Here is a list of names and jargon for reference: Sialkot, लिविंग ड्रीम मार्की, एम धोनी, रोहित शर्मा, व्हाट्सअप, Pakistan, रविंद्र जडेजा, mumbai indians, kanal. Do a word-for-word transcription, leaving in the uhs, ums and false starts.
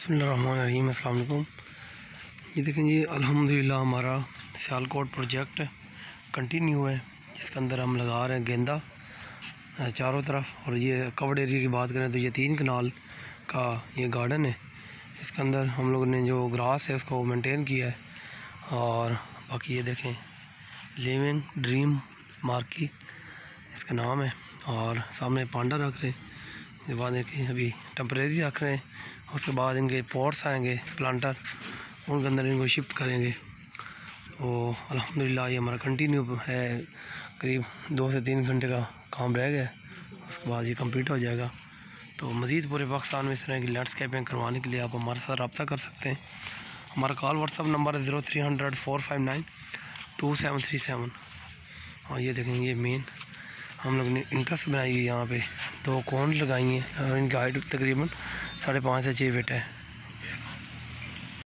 बिस्मिल्लाहिर्रहमानिर्रहीम, अस्सलाम वालेकुम। ये देखें, ये अल्हम्दुलिल्लाह हमारा सियालकोट प्रोजेक्ट कंटिन्यू है, जिसके अंदर हम लगा रहे हैं गेंदा चारों तरफ। और ये कवर्ड एरिया की बात करें तो ये तीन कनाल का ये गार्डन है, इसके अंदर हम लोगों ने जो ग्रास है उसको मेंटेन किया है। और बाकी ये देखें, लिविंग ड्रीम मार्की इसका नाम है। और सामने पांडा रख रहे हैं, इसके बाद देखें अभी टेम्परेरी रख रहे हैं, उसके बाद इनके पॉट्स आएंगे प्लांटर, उनके अंदर इनको शिफ्ट करेंगे। तो अल्हम्दुलिल्लाह ये हमारा कंटिन्यू है, करीब दो से तीन घंटे का काम रह गया, उसके बाद ये कंप्लीट हो जाएगा। तो मज़ीद पूरे पाकिस्तान में इस तरह की लैंडस्केपिंग करवाने के लिए आप हमारे साथ रब्ता कर सकते हैं। हमारा कॉल व्हाट्सअप नंबर है zero three hundred four five nine two seven three seven. और ये देखें, ये मेन हम लोग ने इंटरेस्ट बनाई है, यहाँ पे दो कोन लगाई हैं और इनकी हाइट तकरीबन साढ़े पाँच से छः फीट है।